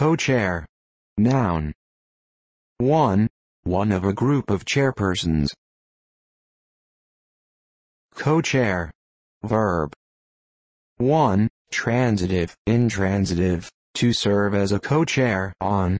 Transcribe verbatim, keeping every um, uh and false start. Co-chair. Noun. one. One of a group of chairpersons. Co-chair. Verb. one. Transitive, intransitive, to serve as a co-chair on,